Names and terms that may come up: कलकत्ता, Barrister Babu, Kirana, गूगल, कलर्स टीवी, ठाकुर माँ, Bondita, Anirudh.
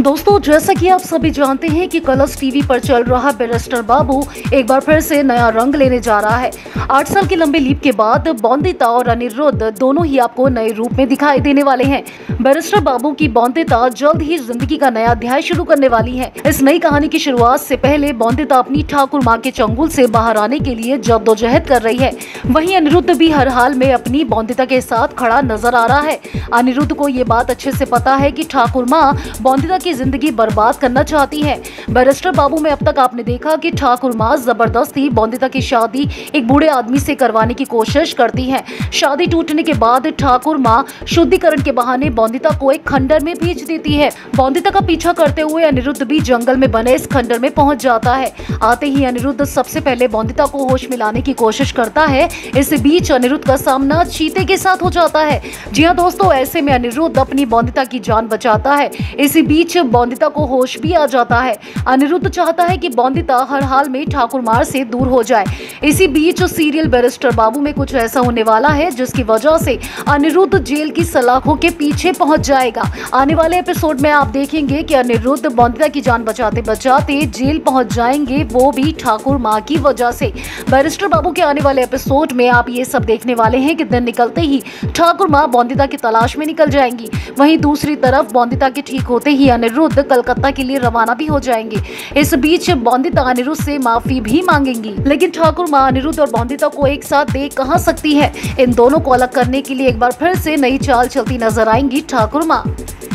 दोस्तों जैसा कि आप सभी जानते हैं कि कलर्स टीवी पर चल रहा बैरिस्टर बाबू एक बार फिर से नया रंग लेने जा रहा है। 8 साल की लंबी लीप के बाद बॉन्दिता और अनिरुद्ध दोनों ही आपको नए रूप में दिखाई देने वाले हैं। बैरिस्टर बाबू की बॉन्दिता जल्द ही जिंदगी का नया अध्याय शुरू करने वाली है। इस नई कहानी की शुरुआत से पहले बॉन्दिता अपनी ठाकुर माँ के चंगुल से बाहर आने के लिए जद्दोजहद कर रही है। वहीं अनिरुद्ध भी हर हाल में अपनी बॉन्दिता के साथ खड़ा नजर आ रहा है। अनिरुद्ध को ये बात अच्छे से पता है कि ठाकुर माँ बॉन्दिता की जिंदगी बर्बाद करना चाहती है। बैरिस्टर बाबू में अब तक आपने देखा कि ठाकुर माँ जबरदस्ती बॉन्दिता की शादी एक बूढ़े आदमी से करवाने की कोशिश करती हैं। शादी टूटने के बाद ठाकुर माँ शुद्धिकरण के बहाने बॉन्दिता को एक खंडर में भेज देती है। बॉन्दिता का पीछा करते हुए अनिरुद्ध भी जंगल में बने इस खंडर में पहुंच जाता है। आते ही अनिरुद्ध सबसे पहले बॉन्दिता को होश में लाने की कोशिश करता है। इस बीच अनिरुद्ध का सामना चीते के साथ हो जाता है। जी हाँ दोस्तों, ऐसे में अनिरुद्ध अपनी बॉन्दिता की जान बचाता है। इसी बीच बॉन्दिता को होश भी आ जाता है। अनिरुद्ध चाहता है कि बॉन्दिता हर हाल में ठाकुर माँ से दूर हो जाए। इसी बीच सीरियल बैरिस्टर बाबू में कुछ ऐसा होने वाला है जिसकी वजह से अनिरुद्ध जेल की सलाखों के पीछे पहुंच जाएगा। आने वाले एपिसोड में आप देखेंगे कि अनिरुद्ध बॉन्दिता की जान बचाते बचाते जेल पहुंच जाएंगे, वो भी ठाकुर माँ की वजह से। बैरिस्टर बाबू के आने वाले एपिसोड में आप ये सब देखने वाले हैं कि दिन निकलते ही ठाकुर माँ बॉन्दिता की तलाश में निकल जाएंगी। वहीं दूसरी तरफ बॉन्दिता के ठीक होते ही अनिरुद्ध कलकत्ता के लिए रवाना भी हो जाएंगे। इस बीच बॉन्दिता अनिरुद्ध से माफी भी मांगेंगी, लेकिन ठाकुर माँ अनिरुद्ध और बॉन्दिता को एक साथ देख कहाँ सकती है। इन दोनों को अलग करने के लिए एक बार फिर से नई चाल चलती नजर आएंगी ठाकुर माँ।